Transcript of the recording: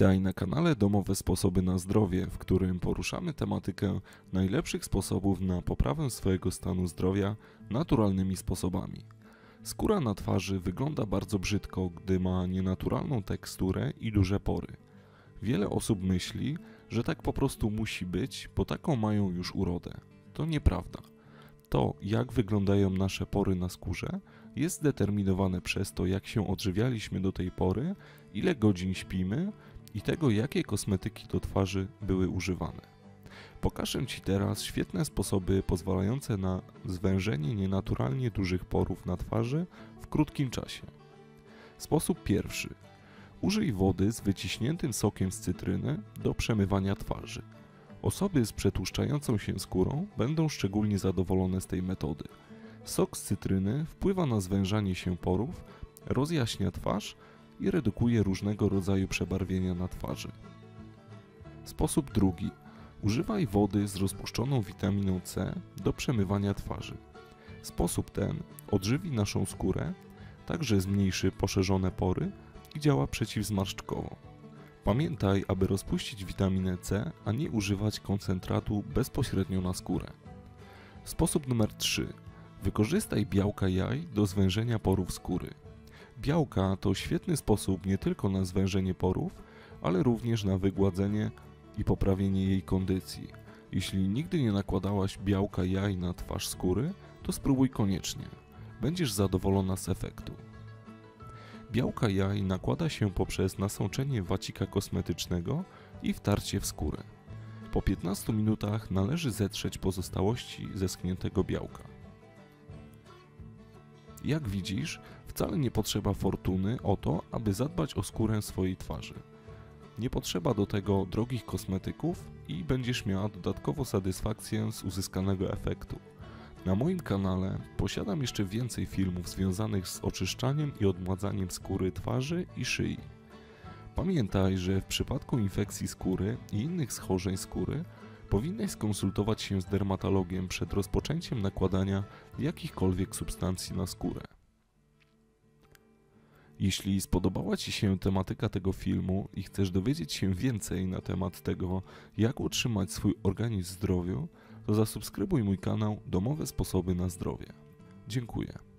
Witaj na kanale Domowe Sposoby na Zdrowie, w którym poruszamy tematykę najlepszych sposobów na poprawę swojego stanu zdrowia naturalnymi sposobami. Skóra na twarzy wygląda bardzo brzydko, gdy ma nienaturalną teksturę i duże pory. Wiele osób myśli, że tak po prostu musi być, bo taką mają już urodę. To nieprawda. To, jak wyglądają nasze pory na skórze, jest zdeterminowane przez to, jak się odżywialiśmy do tej pory, ile godzin śpimy i tego, jakie kosmetyki do twarzy były używane. Pokażę Ci teraz świetne sposoby pozwalające na zwężenie nienaturalnie dużych porów na twarzy w krótkim czasie. Sposób pierwszy. Użyj wody z wyciśniętym sokiem z cytryny do przemywania twarzy. Osoby z przetłuszczającą się skórą będą szczególnie zadowolone z tej metody. Sok z cytryny wpływa na zwężanie się porów, rozjaśnia twarz i redukuje różnego rodzaju przebarwienia na twarzy. Sposób drugi. Używaj wody z rozpuszczoną witaminą C do przemywania twarzy. Sposób ten odżywi naszą skórę, także zmniejszy poszerzone pory i działa przeciwzmarszczkowo. Pamiętaj, aby rozpuścić witaminę C, a nie używać koncentratu bezpośrednio na skórę. Sposób numer 3. Wykorzystaj białka jaj do zwężenia porów skóry. Białka to świetny sposób nie tylko na zwężenie porów, ale również na wygładzenie i poprawienie jej kondycji. Jeśli nigdy nie nakładałaś białka jaj na twarz skóry, to spróbuj koniecznie. Będziesz zadowolona z efektu. Białka jaj nakłada się poprzez nasączenie wacika kosmetycznego i wtarcie w skórę. Po 15 minutach należy zetrzeć pozostałości ze schniętego białka. Jak widzisz, wcale nie potrzeba fortuny o to, aby zadbać o skórę swojej twarzy. Nie potrzeba do tego drogich kosmetyków i będziesz miała dodatkowo satysfakcję z uzyskanego efektu. Na moim kanale posiadam jeszcze więcej filmów związanych z oczyszczaniem i odmładzaniem skóry twarzy i szyi. Pamiętaj, że w przypadku infekcji skóry i innych schorzeń skóry powinnaś skonsultować się z dermatologiem przed rozpoczęciem nakładania jakichkolwiek substancji na skórę. Jeśli spodobała Ci się tematyka tego filmu i chcesz dowiedzieć się więcej na temat tego, jak utrzymać swój organizm w zdrowiu, to zasubskrybuj mój kanał Domowe Sposoby na Zdrowie. Dziękuję.